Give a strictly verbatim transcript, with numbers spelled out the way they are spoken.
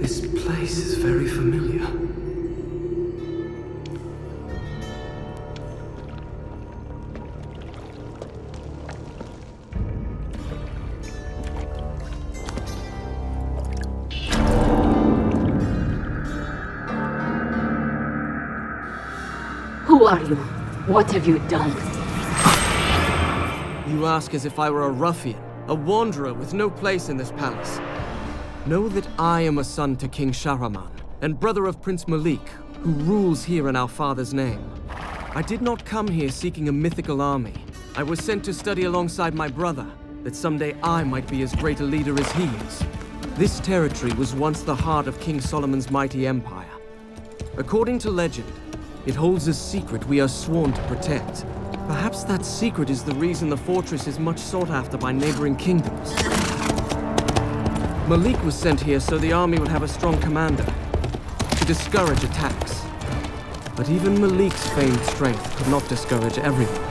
This place is very familiar. Who are you? What have you done? You ask as if I were a ruffian, a wanderer with no place in this palace. Know that I am a son to King Shahraman, and brother of Prince Malik, who rules here in our father's name. I did not come here seeking a mythical army. I was sent to study alongside my brother, that someday I might be as great a leader as he is. This territory was once the heart of King Solomon's mighty empire. According to legend, it holds a secret we are sworn to protect. Perhaps that secret is the reason the fortress is much sought after by neighboring kingdoms. Malik was sent here so the army would have a strong commander, to discourage attacks. But even Malik's famed strength could not discourage everyone.